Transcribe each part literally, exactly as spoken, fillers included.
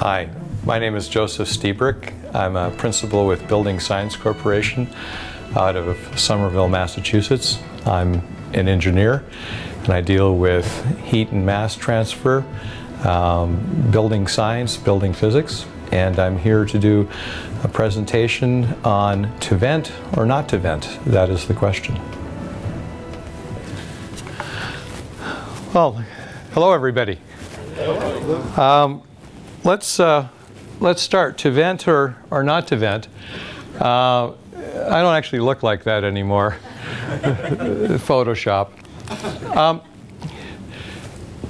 Hi, my name is Joseph Lstiburek. I'm a principal with Building Science Corporation out of Somerville, Massachusetts. I'm an engineer and I deal with heat and mass transfer, um, building science, building physics, and I'm here to do a presentation on to vent or not to vent. That is the question. Well, hello everybody. Um, let's, uh, let's start. To vent or, or not to vent. Uh, I don't actually look like that anymore. Photoshop. Um,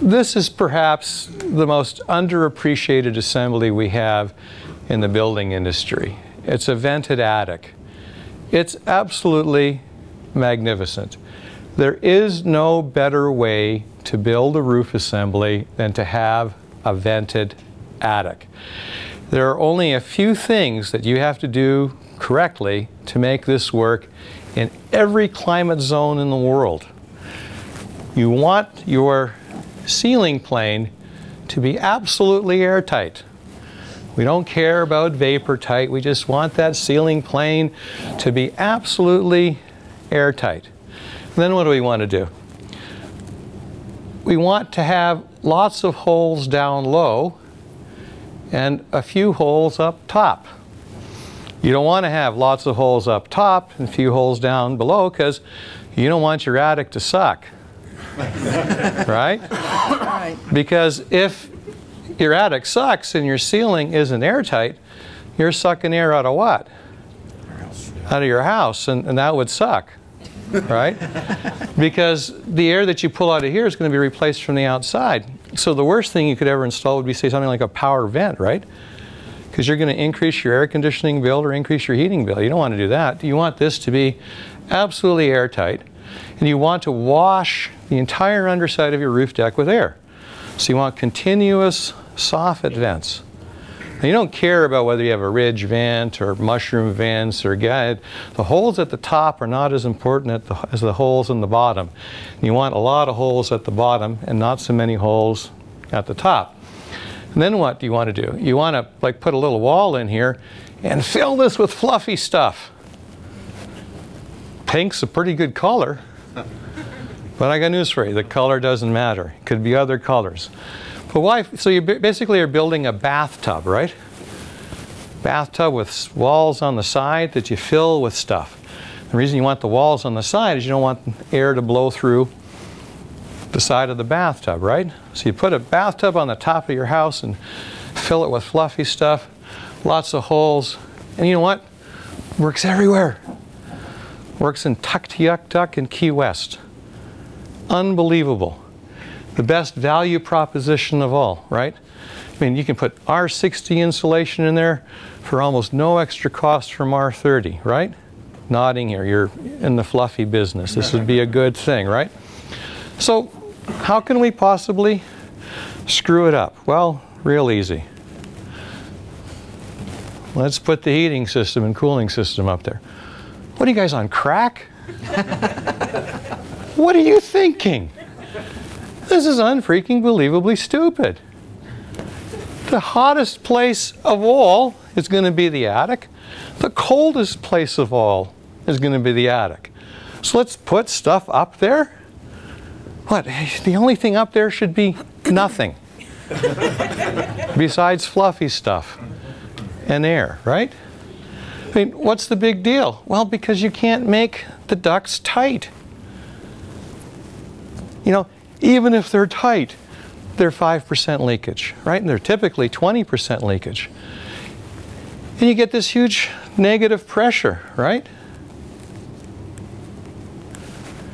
this is perhaps the most underappreciated assembly we have in the building industry. It's a vented attic. It's absolutely magnificent. There is no better way to build a roof assembly than to have a vented attic. There are only a few things that you have to do correctly to make this work in every climate zone in the world. You want your ceiling plane to be absolutely airtight. We don't care about vapor tight, we just want that ceiling plane to be absolutely airtight. And then what do we want to do? We want to have lots of holes down low and a few holes up top. You don't want to have lots of holes up top and a few holes down below because you don't want your attic to suck. Right? Right? Because if your attic sucks and your ceiling isn't airtight, you're sucking air out of what? Out of your house, and, and that would suck. Right? Because the air that you pull out of here is going to be replaced from the outside. So the worst thing you could ever install would be, say, something like a power vent, right? Because you're going to increase your air conditioning bill or increase your heating bill. You don't want to do that. You want this to be absolutely airtight, and you want to wash the entire underside of your roof deck with air. So you want continuous soffit vents. Now you don't care about whether you have a ridge vent or mushroom vents or guide. The holes at the top are not as important at the, as the holes in the bottom. And you want a lot of holes at the bottom and not so many holes at the top. And then what do you want to do? You want to like put a little wall in here and fill this with fluffy stuff. Pink's a pretty good color, but I got news for you, the color doesn't matter. It could be other colors. But why? So you basically are building a bathtub, right? Bathtub with walls on the side that you fill with stuff. The reason you want the walls on the side is you don't want air to blow through the side of the bathtub, right? So you put a bathtub on the top of your house and fill it with fluffy stuff, lots of holes, and you know what? Works everywhere. Works in Tuktoyaktuk and Key West. Unbelievable. The best value proposition of all, right? I mean, you can put R sixty insulation in there for almost no extra cost from R thirty, right? Nodding here, you're in the fluffy business. This would be a good thing, right? So, how can we possibly screw it up? Well, real easy. Let's put the heating system and cooling system up there. What are you guys on crack? What are you thinking? This is unfreaking believably stupid. The hottest place of all is going to be the attic. The coldest place of all is going to be the attic. So let's put stuff up there. What? The only thing up there should be nothing besides fluffy stuff and air, right? I mean, what's the big deal? Well, because you can't make the ducts tight. You know, even if they're tight, they're five percent leakage, right? And they're typically twenty percent leakage. And you get this huge negative pressure, right?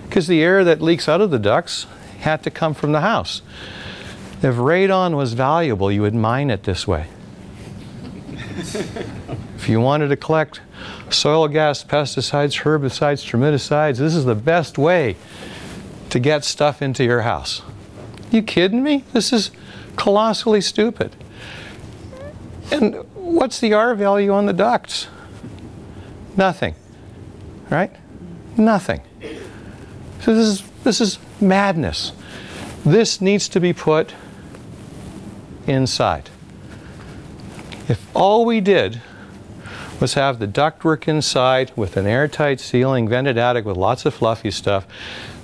Because the air that leaks out of the ducts had to come from the house. If radon was valuable, you would mine it this way. If you wanted to collect soil gas, pesticides, herbicides, termiticides, this is the best way to get stuff into your house. You kidding me? This is colossally stupid. And what's the R value on the ducts? Nothing, right? Nothing. So this is, this is madness. This needs to be put inside. If all we did was have the ductwork inside with an airtight ceiling, vented attic with lots of fluffy stuff,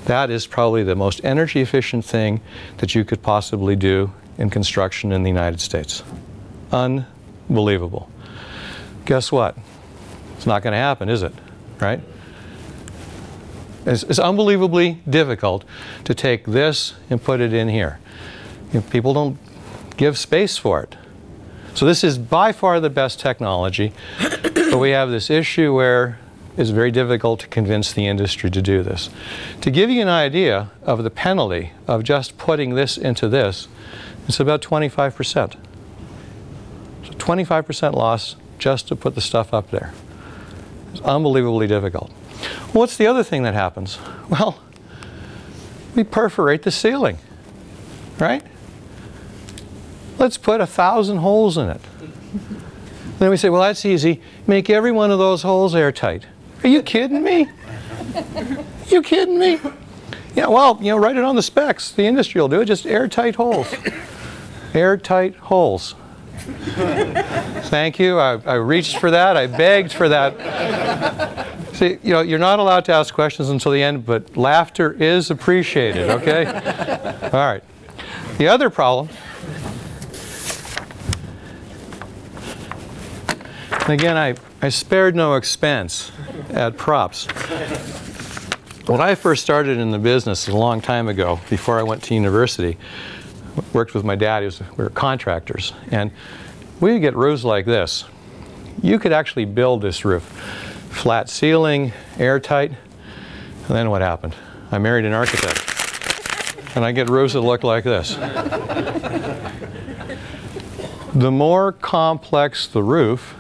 that is probably the most energy efficient thing that you could possibly do in construction in the United States. Unbelievable. Guess what? It's not going to happen, is it? Right? It's, it's unbelievably difficult to take this and put it in here. You know, people don't give space for it. So this is by far the best technology, but we have this issue where it's very difficult to convince the industry to do this. To give you an idea of the penalty of just putting this into this, it's about twenty-five percent. So twenty-five percent loss just to put the stuff up there. It's unbelievably difficult. What's the other thing that happens? Well, we perforate the ceiling, right? Let's put a thousand holes in it. Then we say, well, that's easy. Make every one of those holes airtight. Are you kidding me? Are you kidding me? Yeah, well, you know, write it on the specs. The industry will do it. Just airtight holes. Airtight holes. Thank you. I, I reached for that. I begged for that. See, you know, you're not allowed to ask questions until the end, but laughter is appreciated, okay? All right. The other problem. And again, I, I spared no expense at props. When I first started in the business a long time ago, before I went to university, worked with my dad, was, we were contractors, and we would get roofs like this. You could actually build this roof. Flat ceiling, airtight, and then what happened? I married an architect, and I get roofs that look like this. The more complex the roof,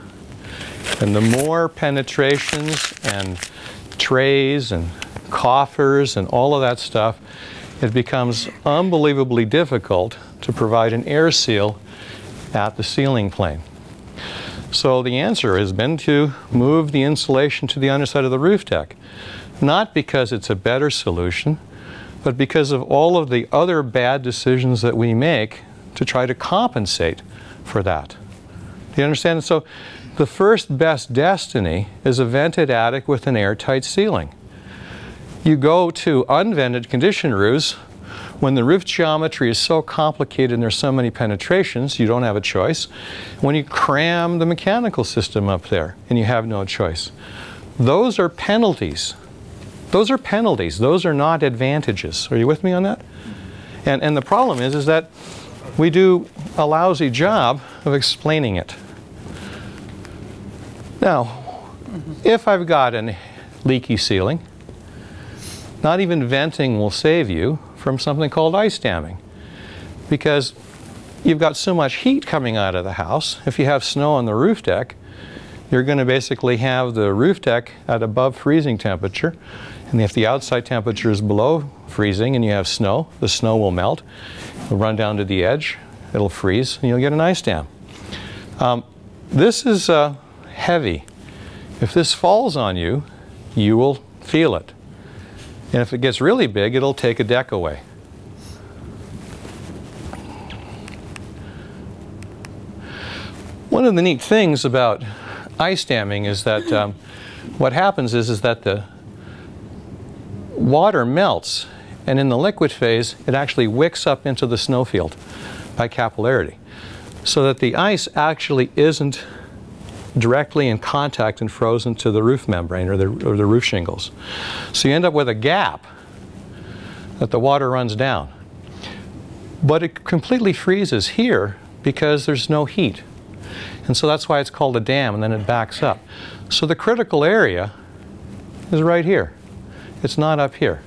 and the more penetrations and trays and coffers and all of that stuff, it becomes unbelievably difficult to provide an air seal at the ceiling plane. So the answer has been to move the insulation to the underside of the roof deck. Not because it's a better solution, but because of all of the other bad decisions that we make to try to compensate for that. Do you understand? So the first best destiny is a vented attic with an airtight ceiling. You go to unvented condition roofs when the roof geometry is so complicated and there's so many penetrations, you don't have a choice. When you cram the mechanical system up there and you have no choice. Those are penalties. Those are penalties. Those are not advantages. Are you with me on that? And, and the problem is, is that we do a lousy job of explaining it. Now, if I've got a leaky ceiling, not even venting will save you from something called ice damming, because you've got so much heat coming out of the house. If you have snow on the roof deck, you're going to basically have the roof deck at above freezing temperature, and if the outside temperature is below freezing and you have snow, the snow will melt, it'll run down to the edge, it'll freeze, and you'll get an ice dam. Um, this is uh, heavy. If this falls on you, you will feel it. And if it gets really big, it'll take a deck away. One of the neat things about ice damming is that um, what happens is, is that the water melts, and in the liquid phase, it actually wicks up into the snowfield by capillarity, so that the ice actually isn't directly in contact and frozen to the roof membrane or the, or the roof shingles. So you end up with a gap that the water runs down. But it completely freezes here because there's no heat. And so that's why it's called a dam, and then it backs up. So the critical area is right here. It's not up here.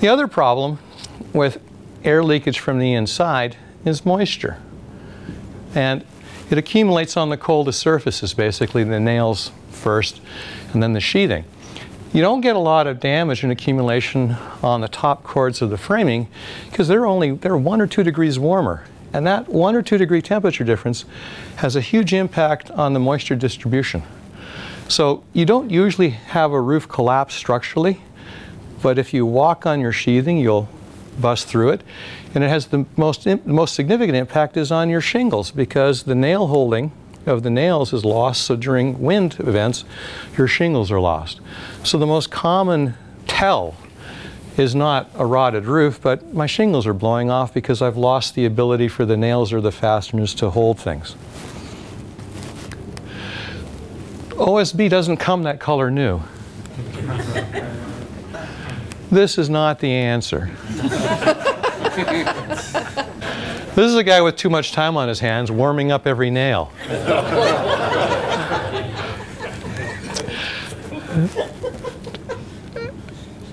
The other problem with air leakage from the inside is moisture. And it accumulates on the coldest surfaces, basically the nails first and then the sheathing. You don't get a lot of damage and accumulation on the top cords of the framing because they're only they're one or two degrees warmer. And that one or two degree temperature difference has a huge impact on the moisture distribution. So you don't usually have a roof collapse structurally, but if you walk on your sheathing, you'll bust through it. And it has the most, the most significant impact is on your shingles, because the nail holding of the nails is lost. So during wind events, your shingles are lost. So the most common tell is not a rotted roof, but my shingles are blowing off because I've lost the ability for the nails or the fasteners to hold things. O S B doesn't come that color new. This is not the answer. This is a guy with too much time on his hands warming up every nail.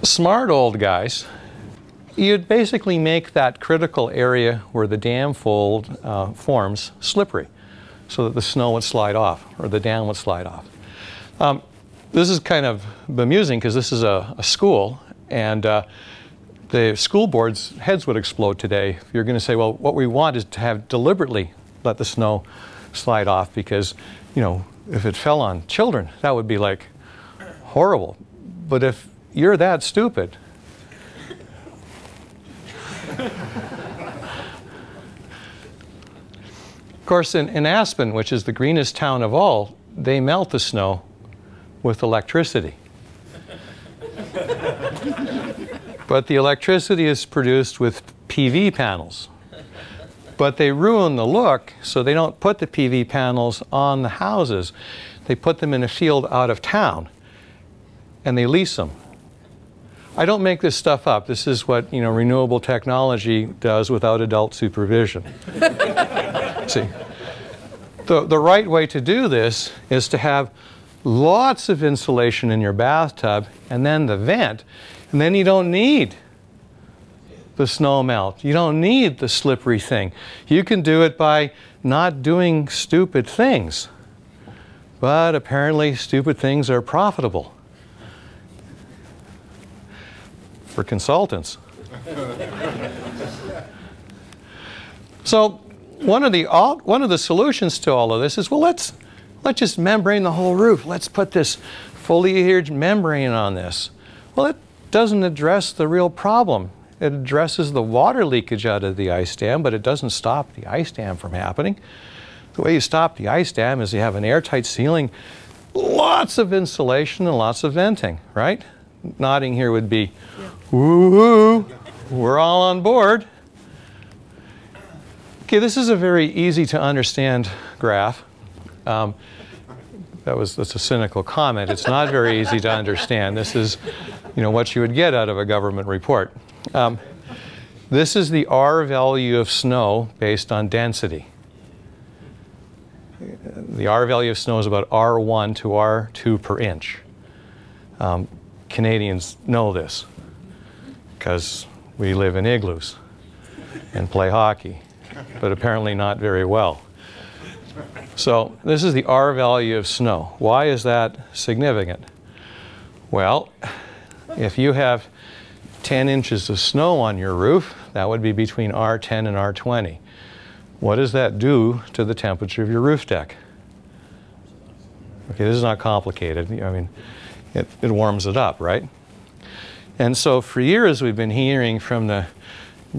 Smart old guys, you'd basically make that critical area where the dam fold uh, forms slippery, so that the snow would slide off or the dam would slide off. Um, this is kind of bemusing because this is a, a school, and uh, the school board's heads would explode today. You're going to say, well, what we want is to have deliberately let the snow slide off, because, you know, if it fell on children, that would be like horrible. But if you're that stupid, of course, in, in Aspen, which is the greenest town of all, they melt the snow with electricity. But the electricity is produced with P V panels. But they ruin the look, so they don't put the P V panels on the houses. They put them in a field out of town, and they lease them. I don't make this stuff up. This is what, you know, renewable technology does without adult supervision. See, the, the right way to do this is to have lots of insulation in your bathtub and then the vent, and then you don't need the snow melt. You don't need the slippery thing. You can do it by not doing stupid things. But apparently stupid things are profitable for consultants. So one of the all, one of the solutions to all of this is, well, let's let's just membrane the whole roof. Let's put this foliage membrane on this. Well, it doesn't address the real problem. It addresses the water leakage out of the ice dam, but it doesn't stop the ice dam from happening. The way you stop the ice dam is you have an airtight ceiling, lots of insulation, and lots of venting, right? Nodding here would be, woo-hoo, we're all on board. Okay, this is a very easy to understand graph. Um, that was, that's a cynical comment. It's not very easy to understand. This is, you know, what you would get out of a government report. Um, this is the R value of snow based on density. The R value of snow is about R one to R two per inch. Um, Canadians know this, because we live in igloos and play hockey, but apparently not very well. So this is the R value of snow. Why is that significant? Well, if you have ten inches of snow on your roof, that would be between R ten and R twenty. What does that do to the temperature of your roof deck? Okay, this is not complicated. I mean, it, it warms it up, right? And so for years we've been hearing from the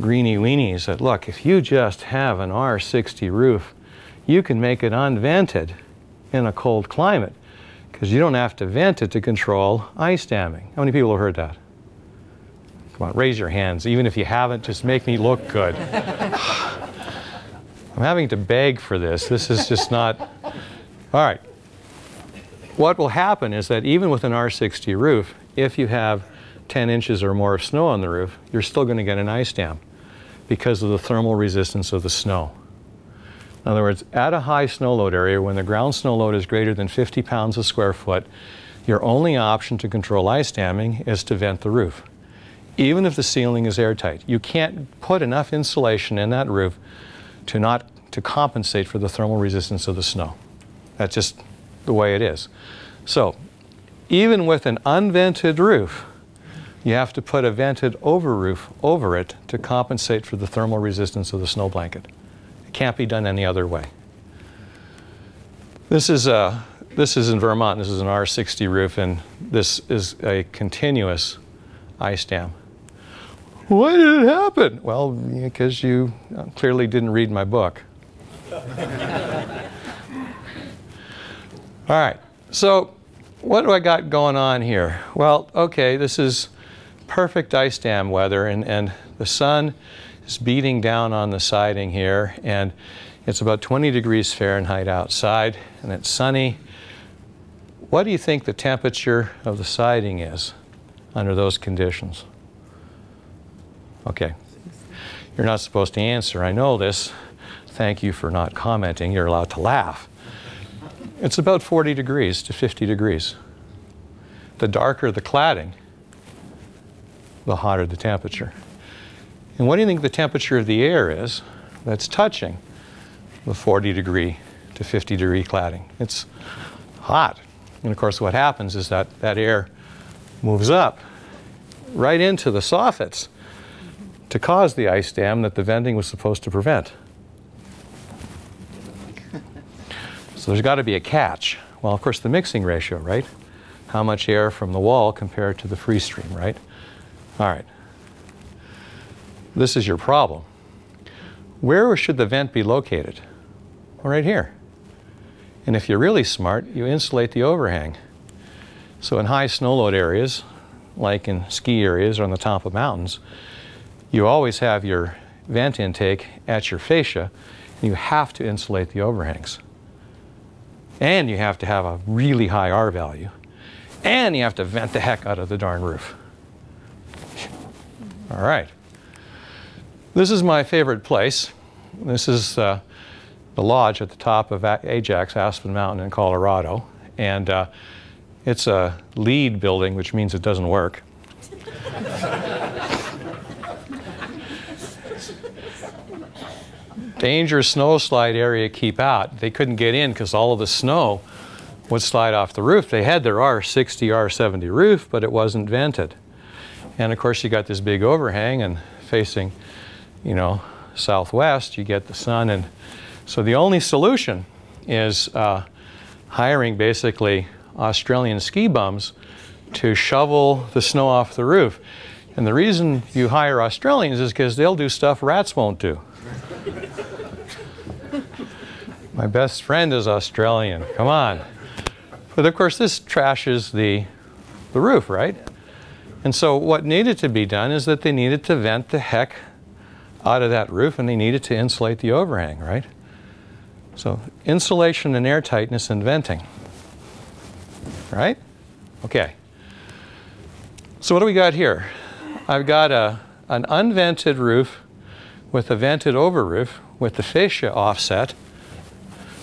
greenie weenies that, look, if you just have an R sixty roof, you can make it unvented in a cold climate, because you don't have to vent it to control ice damming. How many people have heard that? Come on, raise your hands. Even if you haven't, just make me look good. I'm having to beg for this. This is just not... All right. What will happen is that even with an R sixty roof, if you have ten inches or more of snow on the roof, you're still going to get an ice dam because of the thermal resistance of the snow. In other words, at a high snow load area, when the ground snow load is greater than fifty pounds a square foot, your only option to control ice damming is to vent the roof, even if the ceiling is airtight. You can't put enough insulation in that roof to not to compensate for the thermal resistance of the snow. That's just the way it is. So even with an unvented roof, you have to put a vented over roof over it to compensate for the thermal resistance of the snow blanket. It can't be done any other way. This is, uh, this is in Vermont. This is an R sixty roof, and this is a continuous ice dam. Why did it happen? Well, because you clearly didn't read my book. All right, so what do I got going on here? Well, okay, this is perfect ice dam weather, and, and the sun is beating down on the siding here, and it's about twenty degrees Fahrenheit outside, and it's sunny. What do you think the temperature of the siding is under those conditions? Okay, you're not supposed to answer, I know this. Thank you for not commenting, you're allowed to laugh. It's about forty degrees to fifty degrees. The darker the cladding, the hotter the temperature. And what do you think the temperature of the air is that's touching the forty degree to fifty degree cladding? It's hot. And of course what happens is that that air moves up right into the soffits to cause the ice dam that the venting was supposed to prevent. So there's got to be a catch. Well, of course, the mixing ratio, right? How much air from the wall compared to the free stream, right? All right. This is your problem. Where should the vent be located? Well, right here. And if you're really smart, you insulate the overhang. So in high snow load areas, like in ski areas or on the top of mountains, you always have your vent intake at your fascia, and you have to insulate the overhangs. And you have to have a really high R value. And you have to vent the heck out of the darn roof. All right. This is my favorite place. This is uh, the lodge at the top of Ajax, Aspen Mountain in Colorado. And uh, it's a lead building, which means it doesn't work. Dangerous snow slide area, keep out. They couldn't get in because all of the snow would slide off the roof. They had their R sixty, R seventy roof, but it wasn't vented. And of course, you got this big overhang, and facing, you know, southwest, you get the sun. And so the only solution is uh, hiring basically Australian ski bums to shovel the snow off the roof. And the reason you hire Australians is because they'll do stuff rats won't do. My best friend is Australian, come on. But of course this trashes the, the roof, right? And so what needed to be done is that they needed to vent the heck out of that roof, and they needed to insulate the overhang, right? So insulation and air tightness and venting, right? Okay. So what do we got here? I've got a, an unvented roof with a vented over roof with the fascia offset,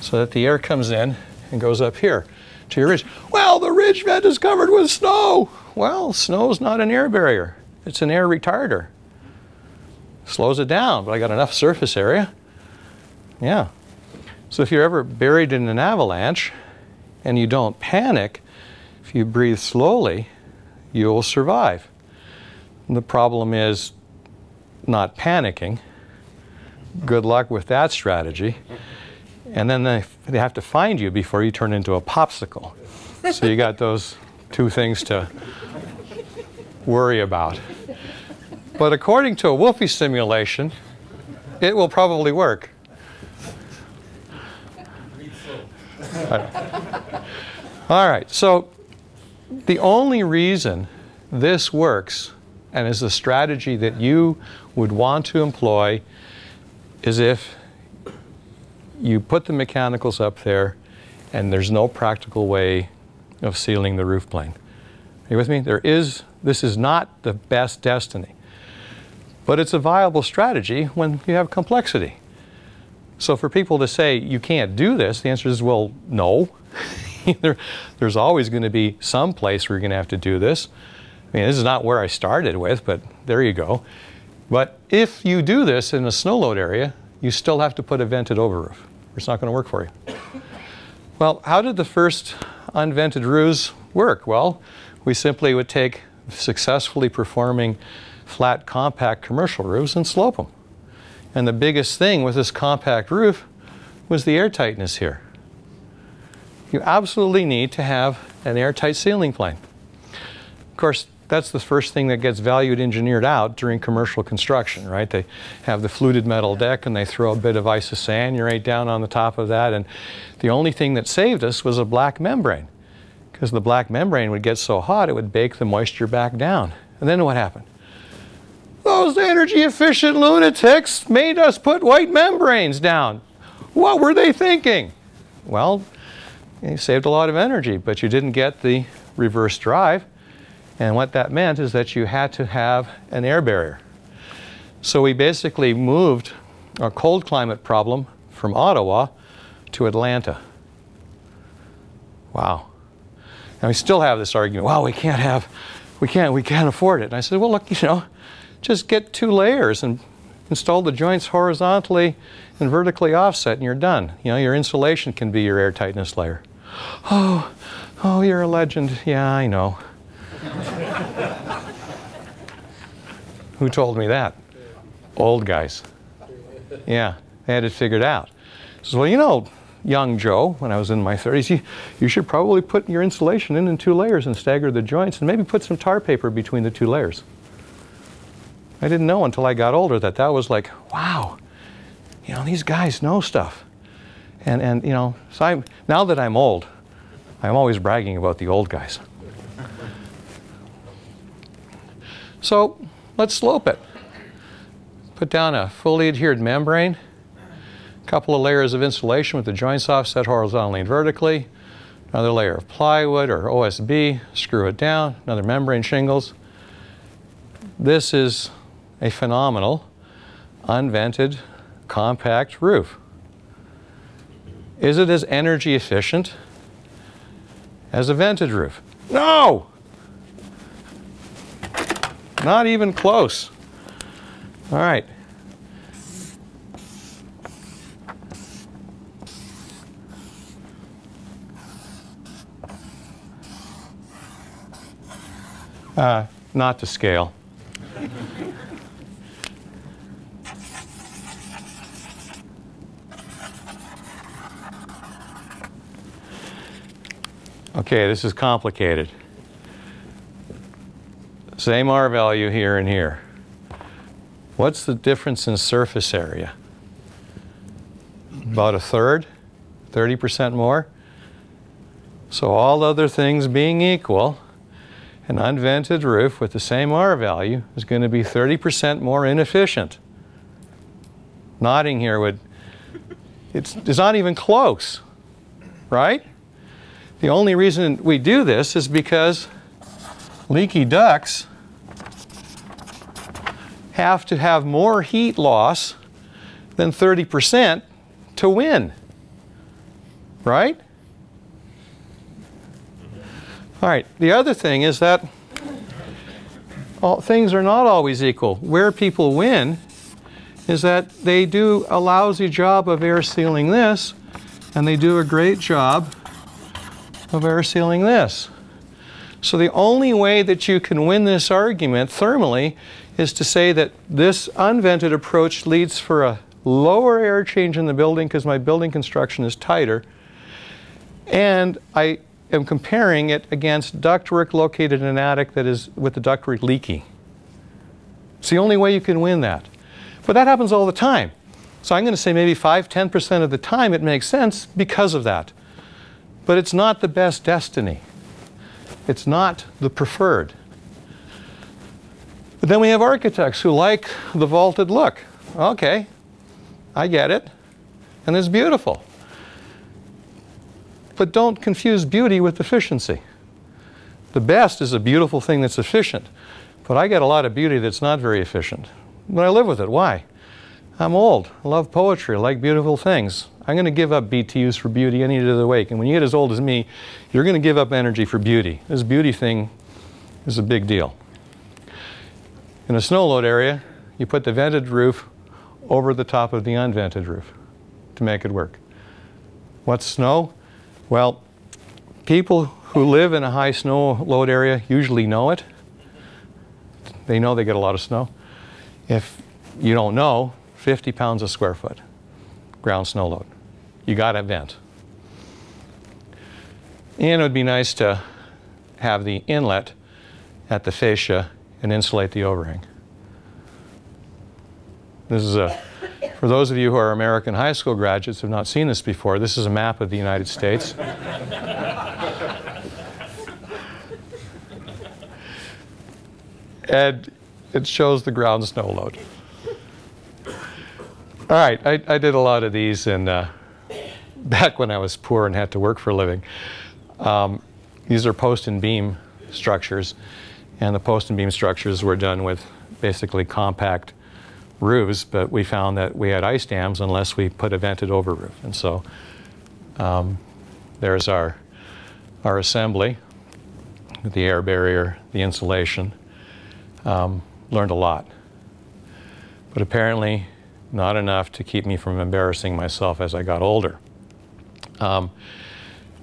so that the air comes in and goes up here to your ridge. Well, the ridge vent is covered with snow. Well, snow's not an air barrier. It's an air retarder. Slows it down, but I got enough surface area. Yeah. So if you're ever buried in an avalanche and you don't panic, if you breathe slowly, you'll survive. And the problem is not panicking. Good luck with that strategy. And then they, they have to find you before you turn into a popsicle. So you got those two things to worry about. But according to a Wolfie simulation, it will probably work. All right, so the only reason this works and is the strategy that you would want to employ is if you put the mechanicals up there, and there's no practical way of sealing the roof plane. Are you with me? There is, this is not the best destiny. But it's a viable strategy when you have complexity. So for people to say, you can't do this, the answer is, well, no. there, there's always going to be some place where you're going to have to do this. I mean, this is not where I started with, but there you go. But if you do this in a snow load area, you still have to put a vented over roof. It's not going to work for you. Well, how did the first unvented roofs work? Well, we simply would take successfully performing flat compact commercial roofs and slope them. And the biggest thing with this compact roof was the air tightness here. You absolutely need to have an airtight ceiling plane. Of course, that's the first thing that gets valued engineered out during commercial construction, right? They have the fluted metal deck and they throw a bit of isocyanurate down on the top of that, and the only thing that saved us was a black membrane, because the black membrane would get so hot it would bake the moisture back down. And then what happened? Those energy-efficient lunatics made us put white membranes down. What were they thinking? Well, you saved a lot of energy, but you didn't get the reverse drive. And what that meant is that you had to have an air barrier. So we basically moved our cold climate problem from Ottawa to Atlanta. Wow. And we still have this argument, well, we can't have, we can't, we can't afford it. And I said, well, look, you know, just get two layers and install the joints horizontally and vertically offset and you're done. You know, your insulation can be your air tightness layer. Oh, oh, you're a legend. Yeah, I know. Who told me that? Old guys. Yeah, they had it figured out. So, well, you know, young Joe, when I was in my thirties, you, you should probably put your insulation in in two layers and stagger the joints and maybe put some tar paper between the two layers. I didn't know until I got older that that was like, wow, you know, these guys know stuff. And, and you know, so I'm, now that I'm old, I'm always bragging about the old guys. So let's slope it. Put down a fully adhered membrane, a couple of layers of insulation with the joints offset horizontally and vertically, another layer of plywood or O S B, screw it down, another membrane shingles. This is a phenomenal, unvented, compact roof. Is it as energy efficient as a vented roof? No! Not even close. All right. Uh, not to scale. Okay, this is complicated. Same R value here and here. What's the difference in surface area? About a third, thirty percent more. So all other things being equal, an unvented roof with the same R value is going to be thirty percent more inefficient. Nodding here would, it's, it's not even close, right? The only reason we do this is because leaky ducts have to have more heat loss than thirty percent to win, right? All right, the other thing is that all, things are not always equal. Where people win is that they do a lousy job of air sealing this, and they do a great job of air sealing this. So the only way that you can win this argument thermally is to say that this unvented approach leads for a lower air change in the building because my building construction is tighter. And I am comparing it against ductwork located in an attic that is with the ductwork leaky. It's the only way you can win that. But that happens all the time. So I'm going to say maybe five, ten percent of the time it makes sense because of that. But it's not the best destiny. It's not the preferred. But then we have architects who like the vaulted look. Okay, I get it, and it's beautiful. But don't confuse beauty with efficiency. The best is a beautiful thing that's efficient, but I get a lot of beauty that's not very efficient. But I live with it. Why? I'm old. I love poetry. I like beautiful things. I'm going to give up B T Us for beauty any day of the week. And when you get as old as me, you're going to give up energy for beauty. This beauty thing is a big deal. In a snow load area, you put the vented roof over the top of the unvented roof to make it work. What's snow? Well, people who live in a high snow load area usually know it. They know they get a lot of snow. If you don't know, fifty pounds a square foot ground snow load. You got to vent. And it would be nice to have the inlet at the fascia and insulate the overhang. This is a, for those of you who are American high school graduates who have not seen this before, this is a map of the United States. And it shows the ground snow load. All right, I, I did a lot of these in, uh, back when I was poor and had to work for a living. Um, these are post and beam structures, and the post and beam structures were done with basically compact roofs, but we found that we had ice dams unless we put a vented over roof. And so um, there's our, our assembly, with the air barrier, the insulation. Um, learned a lot, but apparently not enough to keep me from embarrassing myself as I got older. Um,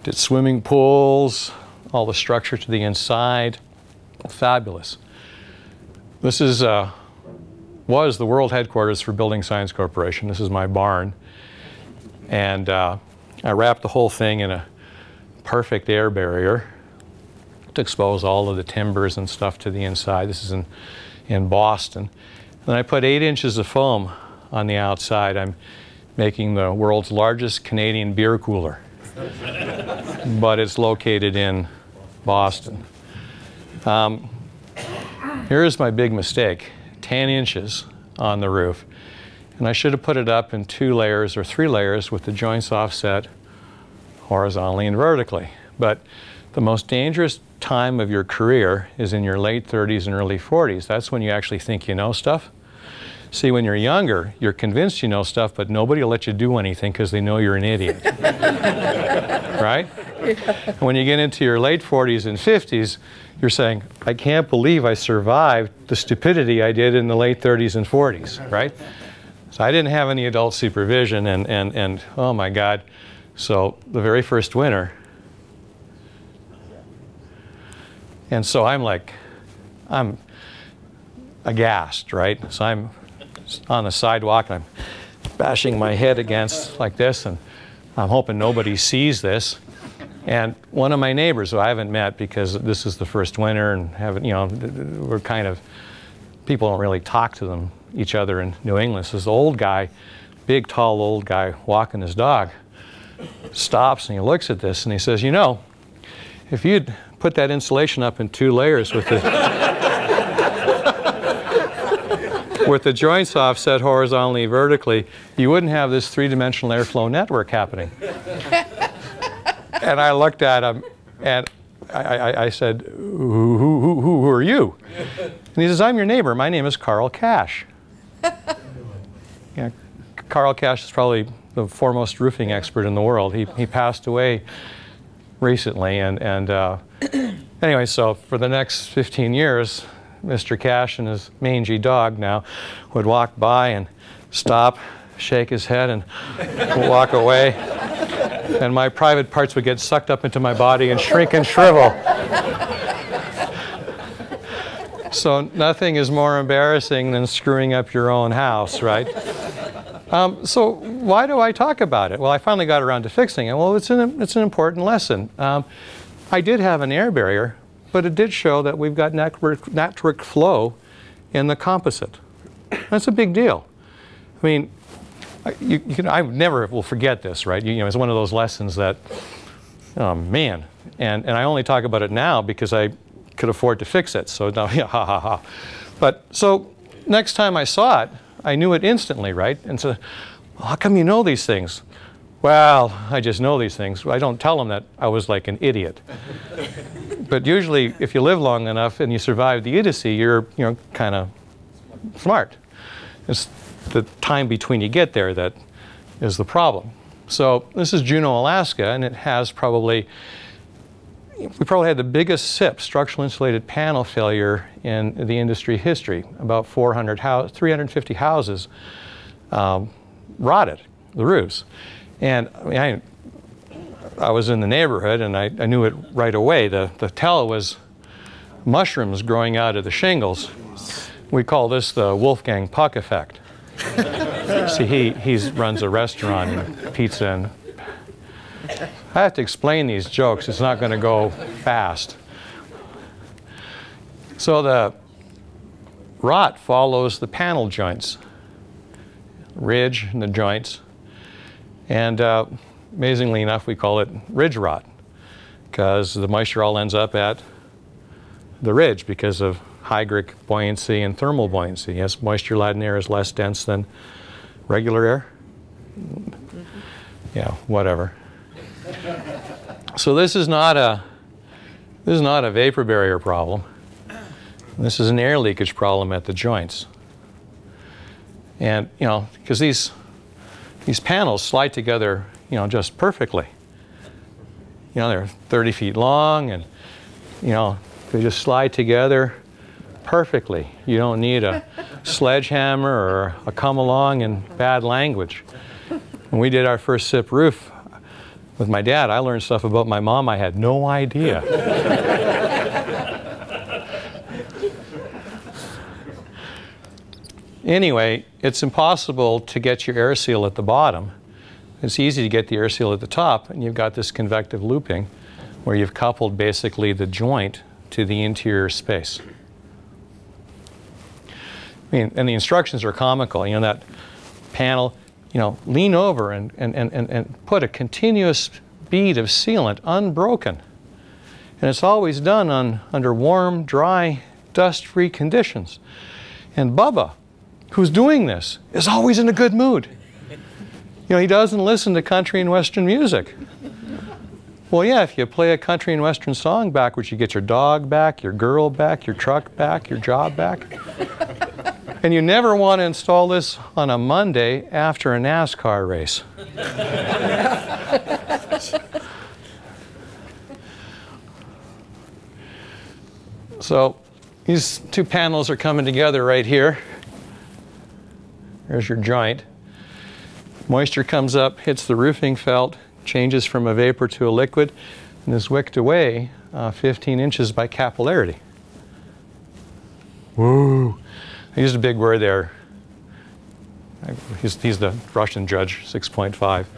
did swimming pools, all the structure to the inside, fabulous. This is, uh, was the world headquarters for Building Science Corporation. This is my barn, and uh, I wrapped the whole thing in a perfect air barrier to expose all of the timbers and stuff to the inside. This is in, in Boston. And then I put eight inches of foam on the outside. I'm making the world's largest Canadian beer cooler, but it's located in Boston. Um, here's my big mistake, ten inches on the roof. And I should have put it up in two layers or three layers with the joints offset horizontally and vertically. But the most dangerous time of your career is in your late thirties and early forties. That's when you actually think you know stuff. See, when you're younger, you're convinced you know stuff, but nobody will let you do anything because they know you're an idiot, right? Yeah. When you get into your late forties and fifties, you're saying, I can't believe I survived the stupidity I did in the late thirties and forties, right? So I didn't have any adult supervision, and, and, and oh my God. So the very first winter, and so I'm like, I'm aghast, right? So I'm on the sidewalk and I'm bashing my head against like this, and I'm hoping nobody sees this. And one of my neighbors, who I haven't met because this is the first winter and haven't, you know, we're kind of, people don't really talk to them, each other in New England. So this old guy, big, tall, old guy walking his dog, stops and he looks at this and he says, you know, if you'd put that insulation up in two layers with the, with the joints offset horizontally, vertically, you wouldn't have this three-dimensional airflow network happening. And I looked at him, and I, I, I said, who, who, who, who are you? And he says, I'm your neighbor. My name is Carl Cash. Yeah, Carl Cash is probably the foremost roofing expert in the world. He, he passed away recently, and, and uh, anyway, so for the next fifteen years, Mister Cash and his mangy dog now would walk by and stop, shake his head, and walk away. And my private parts would get sucked up into my body and shrink and shrivel. So nothing is more embarrassing than screwing up your own house, right? Um, so why do I talk about it? Well, I finally got around to fixing it. Well, it's an, it's an important lesson. Um, I did have an air barrier, but it did show that we've got network, network flow in the composite. That's a big deal. I mean, you, you can, I never will forget this, right? You, you know, it's one of those lessons that, oh man, and, and I only talk about it now because I could afford to fix it. So now, yeah, ha, ha, ha. But so next time I saw it, I knew it instantly, right? And so, well, how come you know these things? Well, I just know these things. I don't tell them that I was like an idiot. But usually, if you live long enough and you survive the idiocy, you're, you know, kind of smart. It's the time between you get there that is the problem. So this is Juneau, Alaska, and it has probably, we probably had the biggest S I P, structural insulated panel failure, in the industry history. About four hundred, three hundred fifty houses um, rotted, the roofs. And I, mean, I, I was in the neighborhood, and I, I knew it right away. The, the tell was mushrooms growing out of the shingles. We call this the Wolfgang Puck effect. See, he he's, runs a restaurant and pizza, and I have to explain these jokes. It's not going to go fast. So the rot follows the panel joints, ridge and the joints. And uh, amazingly enough, we call it ridge rot because the moisture all ends up at the ridge because of hydric buoyancy and thermal buoyancy. Yes, moisture-laden air is less dense than regular air. Mm-hmm. Yeah, whatever. So this is not a this is not a vapor barrier problem. This is an air leakage problem at the joints. And you know, because these these panels slide together, you know, just perfectly. You know, they're thirty feet long, and you know, they just slide together perfectly. You don't need a sledgehammer or a come along and bad language. When we did our first S I P roof with my dad, I learned stuff about my mom I had no idea. Anyway, it's impossible to get your air seal at the bottom. It's easy to get the air seal at the top, and you've got this convective looping where you've coupled basically the joint to the interior space. I mean, and the instructions are comical. You know, that panel, you know, lean over and, and, and, and put a continuous bead of sealant unbroken. And it's always done on, under warm, dry, dust-free conditions. And Bubba, who's doing this, is always in a good mood. You know, he doesn't listen to country and Western music. Well, yeah, if you play a country and Western song backwards, you get your dog back, your girl back, your truck back, your job back. And you never want to install this on a Monday after a NASCAR race. So these two panels are coming together right here. There's your joint. Moisture comes up, hits the roofing felt, changes from a vapor to a liquid, and is wicked away uh, fifteen inches by capillarity. Woo! I used a big word there. I, he's, he's the Russian judge, six point five.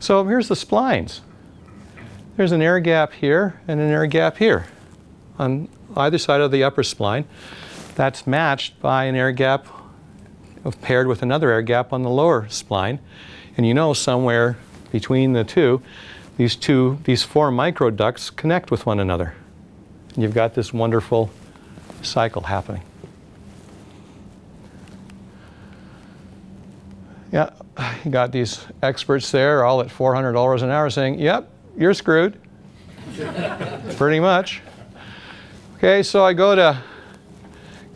So here's the splines. There's an air gap here and an air gap here on either side of the upper spline. That's matched by an air gap paired with another air gap on the lower spline. And you know, somewhere between the two, these two, these four microducts connect with one another. And you've got this wonderful cycle happening. Yeah, you got these experts there all at four hundred dollars an hour saying, yep, you're screwed. Pretty much. Okay, so I go to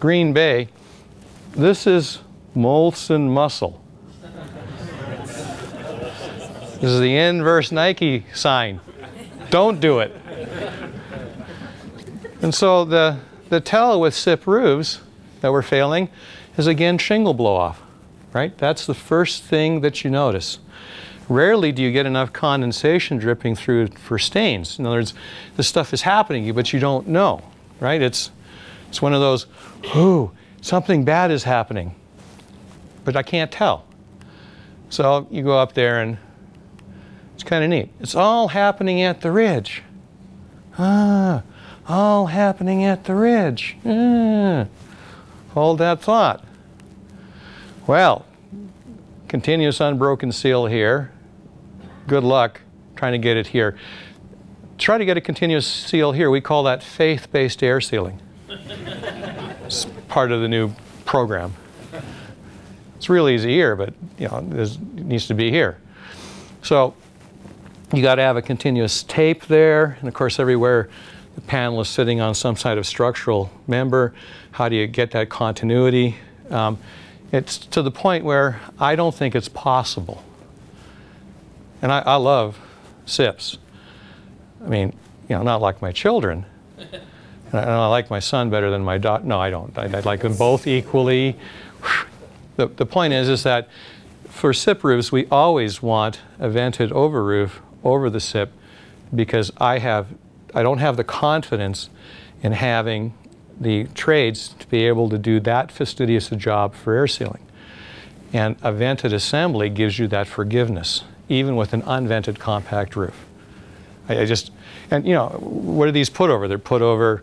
Green Bay. This is Molson Muscle. This is the inverse Nike sign. Don't do it. And so the the tell with S I P roofs that we're failing is, again, shingle blow-off, right? That's the first thing that you notice. Rarely do you get enough condensation dripping through for stains. In other words, this stuff is happening, but you don't know, right? It's, it's one of those, ooh, something bad is happening, but I can't tell. So you go up there, and it's kind of neat. It's all happening at the ridge. Ah. All happening at the ridge. Ah, hold that thought. Well, continuous unbroken seal here. Good luck trying to get it here. Try to get a continuous seal here. We call that faith-based air sealing. It's part of the new program. It's real easy here, but you know, it needs to be here. So you got to have a continuous tape there, and of course everywhere the panel is sitting on some side of structural member. How do you get that continuity? Um, it's to the point where I don't think it's possible. And I, I love S I Ps. I mean, you know, not like my children. And I, and I like my son better than my daughter. No, I don't. I, I like them both equally. The, the point is, is that for S I P roofs, we always want a vented over roof over the S I P because I have I don't have the confidence in having the trades to be able to do that fastidious a job for air sealing. And a vented assembly gives you that forgiveness, even with an unvented compact roof. I, I just, and you know, what are these put over? They're put over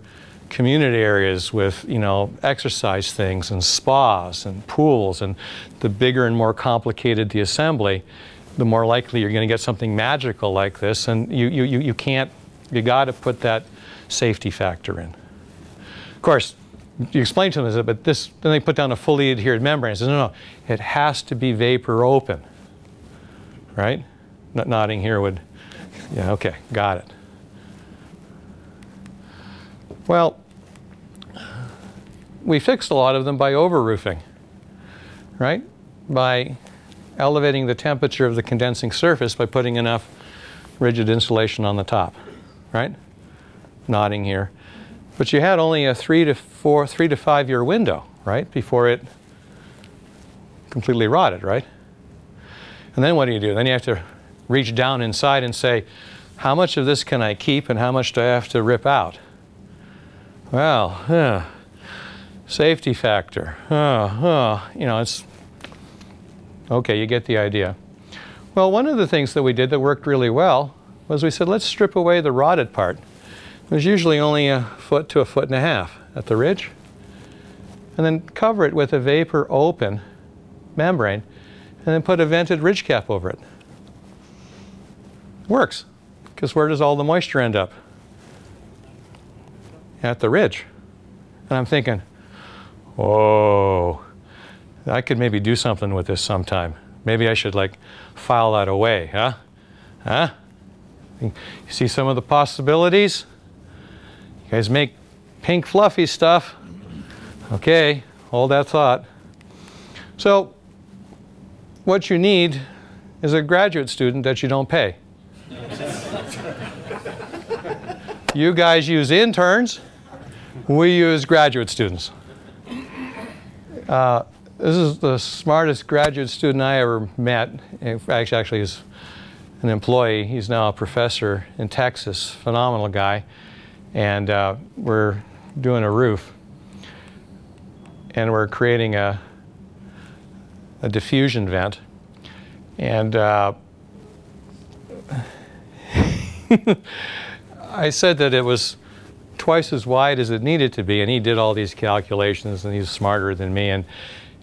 community areas with, you know, exercise things and spas and pools, and the bigger and more complicated the assembly, the more likely you're going to get something magical like this, and you, you, you can't, you got to put that safety factor in. Of course, you explain to them, but this, then they put down a fully adhered membrane. I said, no, no, it has to be vapor open, right? Not nodding here would, yeah, okay, got it. Well, we fixed a lot of them by over-roofing, right? By elevating the temperature of the condensing surface by putting enough rigid insulation on the top, right? Nodding here. But you had only a three to four, three to five year window, right, before it completely rotted, right? And then what do you do? Then you have to reach down inside and say, how much of this can I keep and how much do I have to rip out? Well, huh, safety factor, huh, huh, you know, it's, okay, you get the idea. Well, one of the things that we did that worked really well was we said, let's strip away the rotted part. There's usually only a foot to a foot and a half at the ridge. And then cover it with a vapor open membrane and then put a vented ridge cap over it. Works, because where does all the moisture end up? At the ridge. And I'm thinking, oh, I could maybe do something with this sometime. Maybe I should like file that away, huh? Huh? You see some of the possibilities? Guys make pink fluffy stuff. Okay, hold that thought. So what you need is a graduate student that you don't pay. You guys use interns. We use graduate students. Uh, this is the smartest graduate student I ever met. Actually, actually he's an employee. He's now a professor in Texas. Phenomenal guy. And uh, we're doing a roof, and we're creating a, a diffusion vent. And uh, I said that it was twice as wide as it needed to be, and he did all these calculations, and he's smarter than me. And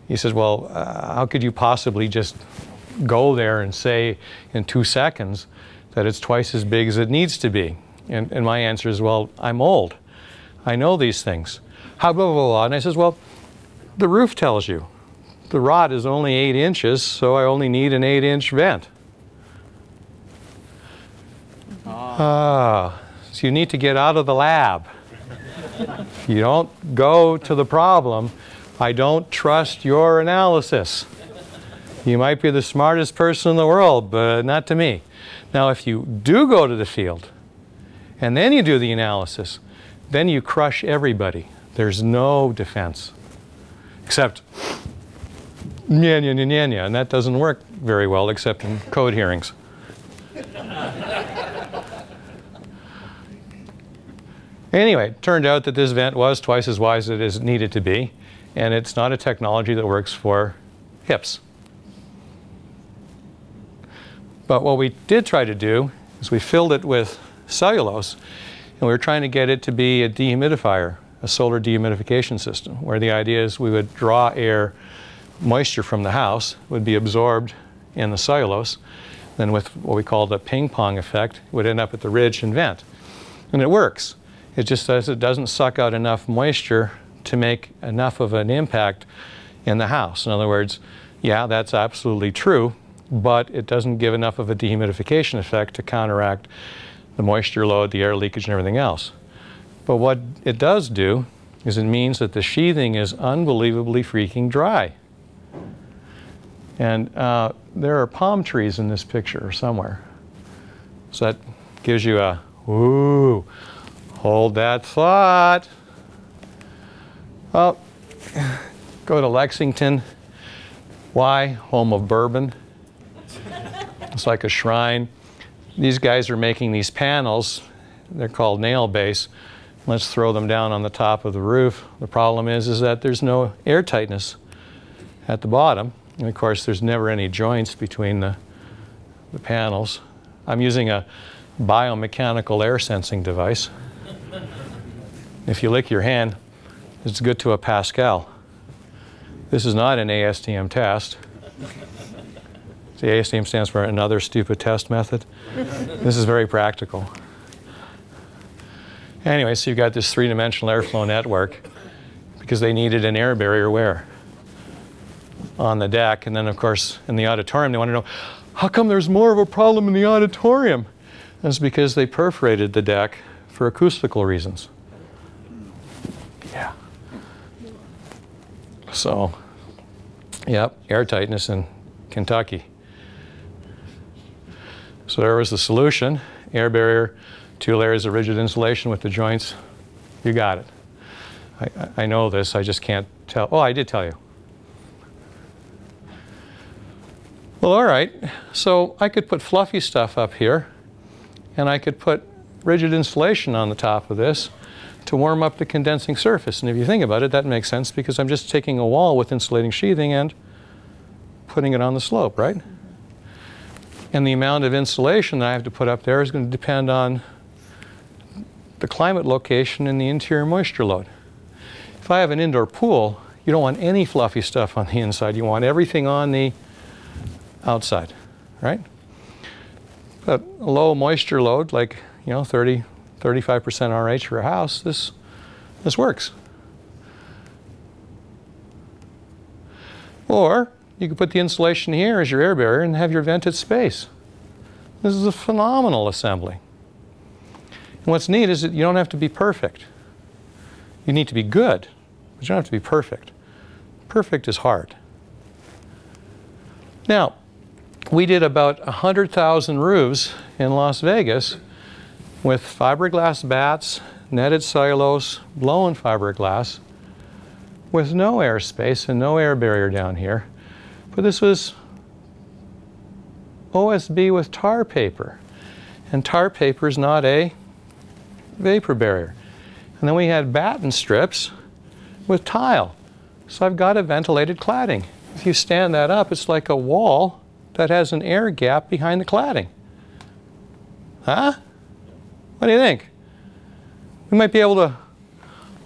he says, well, uh, how could you possibly just go there and say in two seconds that it's twice as big as it needs to be? And, and my answer is, well, I'm old. I know these things. How blah, blah, blah. And I says, well, the roof tells you. The rod is only eight inches, so I only need an eight-inch vent. Ah, so you need to get out of the lab. You don't go to the problem. I don't trust your analysis. You might be the smartest person in the world, but not to me. Now, if you do go to the field, and then you do the analysis, then you crush everybody. There's no defense. Except, nya, nya, nya, nya, and that doesn't work very well except in code hearings. Anyway, it turned out that this vent was twice as wide as it needed to be, and it's not a technology that works for hips. But what we did try to do is we filled it with cellulose, and we were trying to get it to be a dehumidifier, a solar dehumidification system, where the idea is we would draw air, moisture from the house would be absorbed in the cellulose, then with what we call the ping-pong effect, it would end up at the ridge and vent. And it works. It just says it doesn't suck out enough moisture to make enough of an impact in the house. In other words, yeah, that's absolutely true, but it doesn't give enough of a dehumidification effect to counteract the moisture load, the air leakage, and everything else. But what it does do is it means that the sheathing is unbelievably freaking dry. And uh, there are palm trees in this picture somewhere. So that gives you a, ooh, hold that thought. Oh, go to Lexington. Why? Home of bourbon. It's like a shrine. These guys are making these panels. They're called nail base. Let's throw them down on the top of the roof. The problem is, is that there's no air tightness at the bottom. And of course, there's never any joints between the, the panels. I'm using a, biomechanical air sensing device. If you lick your hand, it's good to a Pascal. This is not an A S T M test. The A S T M stands for another stupid test method. This is very practical. Anyway, so you've got this three-dimensional airflow network because they needed an air barrier where? On the deck. And then, of course, in the auditorium, they want to know, how come there's more of a problem in the auditorium? That's because they perforated the deck for acoustical reasons. Yeah. So, yep, air tightness in Kentucky. So there was the solution, air barrier, two layers of rigid insulation with the joints. You got it. I, I know this, I just can't tell. Oh, I did tell you. Well, all right, so I could put fluffy stuff up here, and I could put rigid insulation on the top of this to warm up the condensing surface. And if you think about it, that makes sense, because I'm just taking a wall with insulating sheathing and putting it on the slope, right? And the amount of insulation that I have to put up there is going to depend on the climate location and the interior moisture load. If I have an indoor pool, you don't want any fluffy stuff on the inside. You want everything on the outside, right? But a low moisture load, like, you know, thirty, thirty-five percent R H for a house, this, this works. Or you can put the insulation here as your air barrier and have your vented space. This is a phenomenal assembly. And what's neat is that you don't have to be perfect. You need to be good, but you don't have to be perfect. Perfect is hard. Now, we did about one hundred thousand roofs in Las Vegas with fiberglass bats, netted cellulose, blown fiberglass, with no air space and no air barrier down here. But this was O S B with tar paper. And tar paper is not a vapor barrier. And then we had batten strips with tile. So I've got a ventilated cladding. If you stand that up, it's like a wall that has an air gap behind the cladding. Huh? What do you think? We might be able to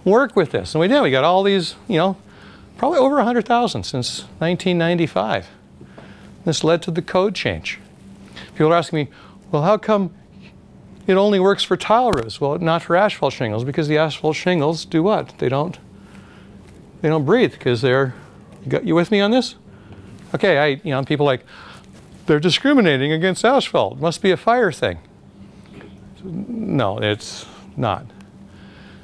work with this. And we did. We got all these, you know, probably over one hundred thousand since nineteen ninety-five. This led to the code change. People are asking me, well, how come it only works for tile roofs? Well, not for asphalt shingles, because the asphalt shingles do what? They don't, they don't breathe because they're, you, got, you with me on this? Okay, I, you know, people like, they're discriminating against asphalt. It must be a fire thing. No, it's not.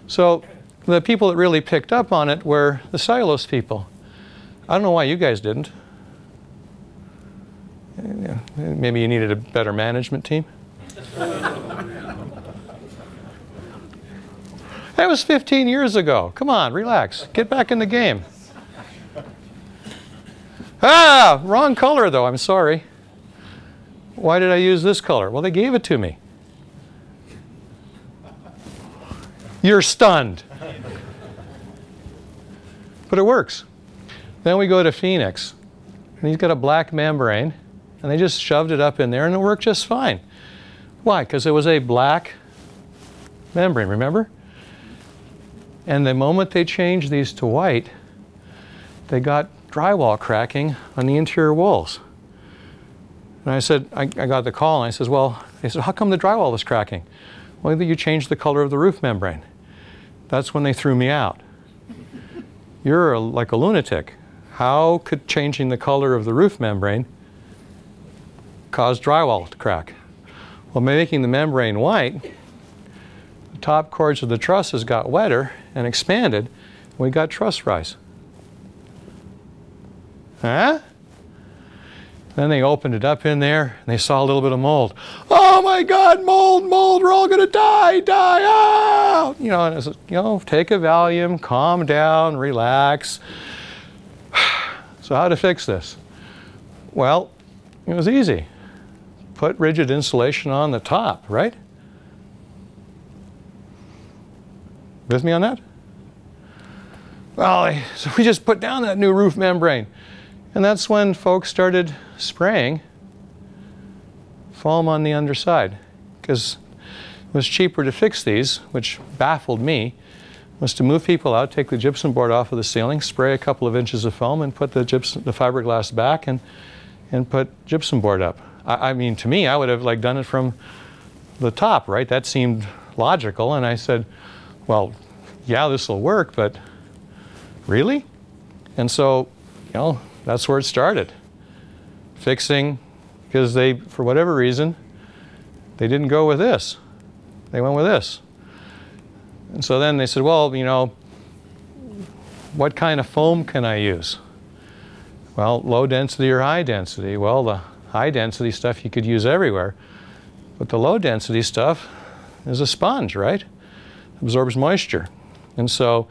So the people that really picked up on it were the cellulose people. I don't know why you guys didn't. Maybe you needed a better management team. That was fifteen years ago. Come on, relax. Get back in the game. Ah, wrong color though, I'm sorry. Why did I use this color? Well, they gave it to me. You're stunned. But it works. Then we go to Phoenix, and he's got a black membrane, and they just shoved it up in there, and it worked just fine. Why? Because it was a black membrane, remember? And the moment they changed these to white, they got drywall cracking on the interior walls. And I said, I, I got the call, and I says, well, they said, how come the drywall is cracking? Well, you changed the color of the roof membrane. That's when they threw me out. You're a, like a lunatic. How could changing the color of the roof membrane cause drywall to crack? Well, making the membrane white, the top cords of the trusses got wetter and expanded, and we got truss rise. Huh? Then they opened it up in there, and they saw a little bit of mold. Oh my God, mold, mold, we're all going to die, die, ah! You know, and it's, you know, take a Valium, calm down, relax. So how to fix this? Well, it was easy. Put rigid insulation on the top, right? With me on that? Well, so we just put down that new roof membrane. And that's when folks started spraying foam on the underside. because it was cheaper to fix these, which baffled me, was to move people out, take the gypsum board off of the ceiling, spray a couple of inches of foam, and put the gypsum, the fiberglass back, and and put gypsum board up. I, I mean, to me, I would have like done it from the top, right? That seemed logical, and I said, well, yeah, this will work, but really? And so, you know, that's where it started. Fixing, because they, for whatever reason, they didn't go with this. They went with this. And so then they said, well, you know, what kind of foam can I use? Well, low density or high density? Well, the high density stuff you could use everywhere, but the low density stuff is a sponge, right? Absorbs moisture. And so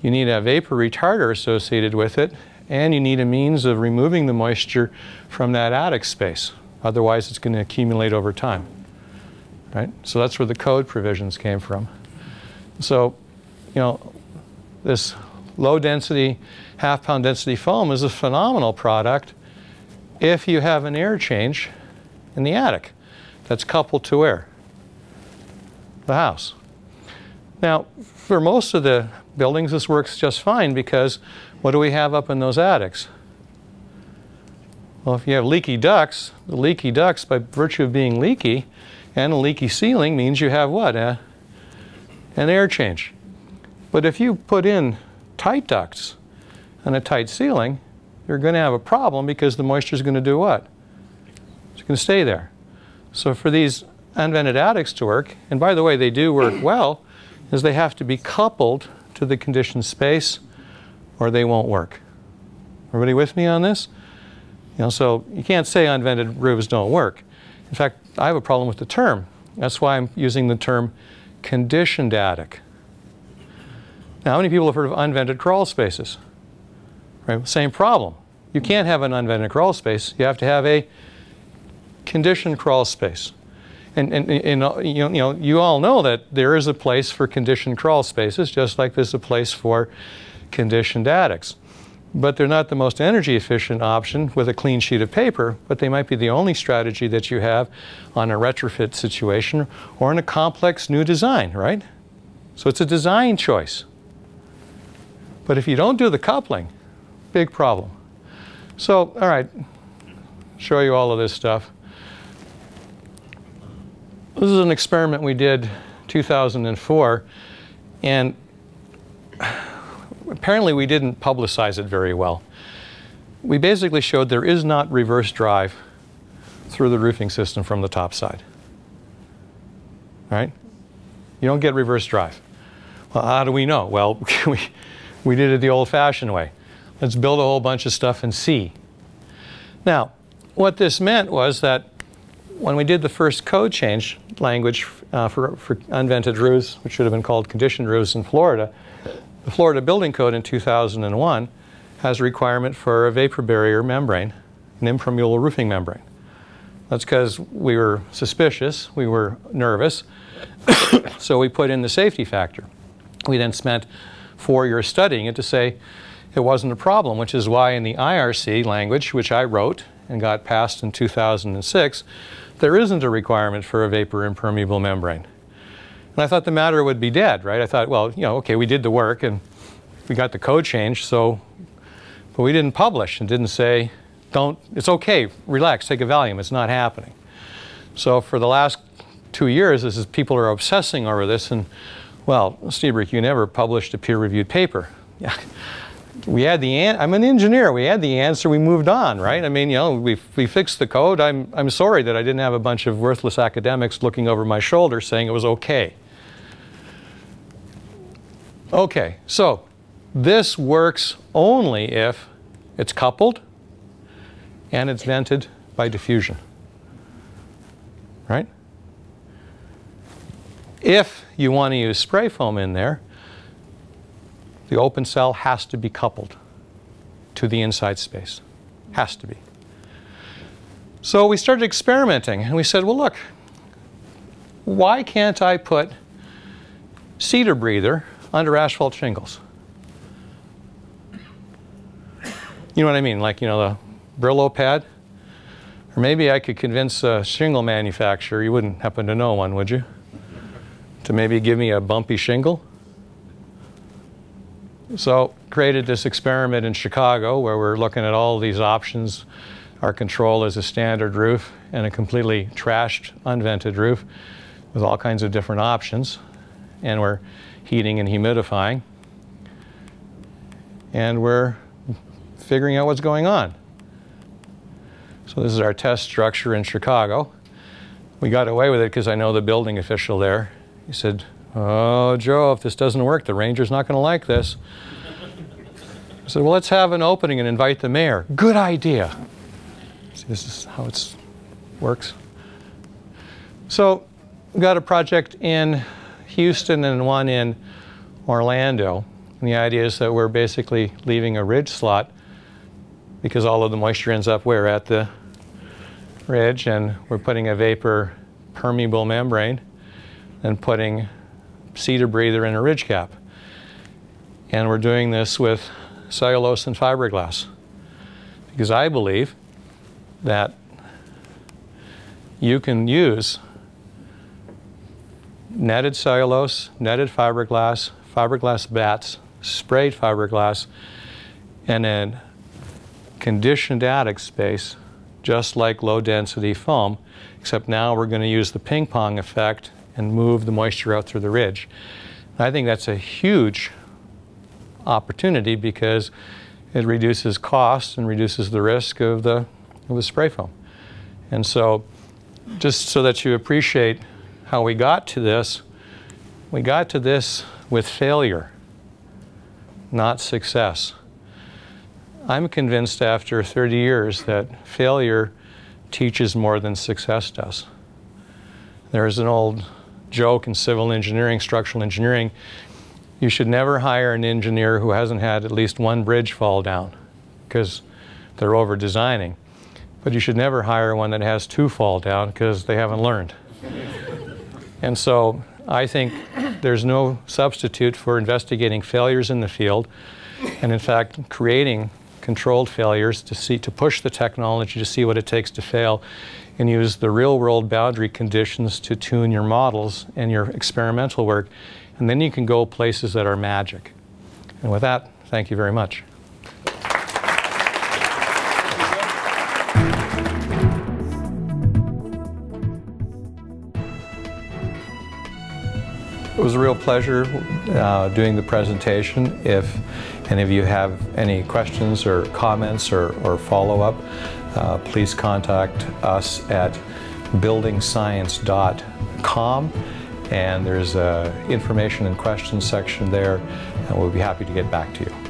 you need a vapor retarder associated with it, and you need a means of removing the moisture from that attic space. Otherwise, it's going to accumulate over time, right? So that's where the code provisions came from. So, you know, this low density, half pound density foam is a phenomenal product if you have an air change in the attic that's coupled to where? The house. Now, for most of the buildings, this works just fine because what do we have up in those attics? Well, if you have leaky ducts, the leaky ducts, by virtue of being leaky, and a leaky ceiling means you have what? A, an air change. But if you put in tight ducts and a tight ceiling, you're going to have a problem because the moisture is going to do what? It's going to stay there. So for these unvented attics to work, and by the way, they do work well, is they have to be coupled to the conditioned space or they won't work. Everybody with me on this? You know, so you can't say unvented roofs don't work. In fact, I have a problem with the term. That's why I'm using the term conditioned attic. Now, how many people have heard of unvented crawl spaces? Right? Same problem. You can't have an unvented crawl space. You have to have a conditioned crawl space. And, and, and, and you, know, you all know that there is a place for conditioned crawl spaces, just like there's a place for conditioned attics. But they're not the most energy efficient option with a clean sheet of paper, but they might be the only strategy that you have on a retrofit situation or in a complex new design, right? So it's a design choice. But if you don't do the coupling, big problem. So, all right, show you all of this stuff. This is an experiment we did two thousand four, and apparently we didn't publicize it very well. We basically showed there is not reverse drive through the roofing system from the top side. All right? You don't get reverse drive. Well, how do we know? Well, we, we did it the old-fashioned way. Let's build a whole bunch of stuff and see. Now, what this meant was that when we did the first code change language uh, for, for unvented roofs, which should have been called conditioned roofs in Florida, the Florida Building Code in two thousand one has a requirement for a vapor barrier membrane, an impermeable roofing membrane. That's because we were suspicious, we were nervous, so we put in the safety factor. We then spent four years studying it to say it wasn't a problem, which is why in the I R C language, which I wrote and got passed in two thousand six, there isn't a requirement for a vapor impermeable membrane. And I thought the matter would be dead, right? I thought, well, you know, okay, we did the work and we got the code changed, so, but we didn't publish and didn't say, don't, it's okay, relax, take a Valium, it's not happening. So for the last two years, this is, people are obsessing over this and, well, Lstiburek, you never published a peer-reviewed paper. Yeah. We had the, an I'm an engineer, we had the answer, we moved on, right? I mean, you know, we, we fixed the code. I'm, I'm sorry that I didn't have a bunch of worthless academics looking over my shoulder saying it was okay. Okay, so this works only if it's coupled and it's vented by diffusion, right? If you want to use spray foam in there, the open cell has to be coupled to the inside space. Has to be. So we started experimenting and we said, well, look, why can't I put cedar breather under asphalt shingles? You know what I mean? Like, you know, the Brillo pad? Or maybe I could convince a shingle manufacturer, you wouldn't happen to know one, would you? To maybe give me a bumpy shingle. So created this experiment in Chicago where we're looking at all these options. Our control is a standard roof and a completely trashed, unvented roof with all kinds of different options. And we're heating and humidifying. And we're figuring out what's going on. So this is our test structure in Chicago. We got away with it because I know the building official there. He said, "Oh, Joe, if this doesn't work, the ranger's not going to like this." I said, "Well, let's have an opening and invite the mayor." Good idea. See, this is how it works. So we got a project in Houston and one in Orlando. And the idea is that we're basically leaving a ridge slot because all of the moisture ends up where? At the ridge. And we're putting a vapor permeable membrane and putting cedar breather in a ridge cap. And we're doing this with cellulose and fiberglass. Because I believe that you can use netted cellulose, netted fiberglass, fiberglass bats, sprayed fiberglass, and then conditioned attic space, just like low density foam, except now we're going to use the ping pong effect and move the moisture out through the ridge. And I think that's a huge opportunity because it reduces cost and reduces the risk of the, of the spray foam. And so just so that you appreciate how we got to this, we got to this with failure, not success. I'm convinced after thirty years that failure teaches more than success does. There's an old joke in civil engineering, structural engineering, you should never hire an engineer who hasn't had at least one bridge fall down because they're over-designing. But you should never hire one that has two fall down because they haven't learned. And so I think there's no substitute for investigating failures in the field and, in fact, creating controlled failures to, see, to push the technology to see what it takes to fail and use the real-world boundary conditions to tune your models and your experimental work. And then you can go places that are magic. And with that, thank you very much. It was a real pleasure uh, doing the presentation. If any of you have any questions or comments or, or follow-up, Uh, please contact us at building science dot com, and there's an information and questions section there, and we'll be happy to get back to you.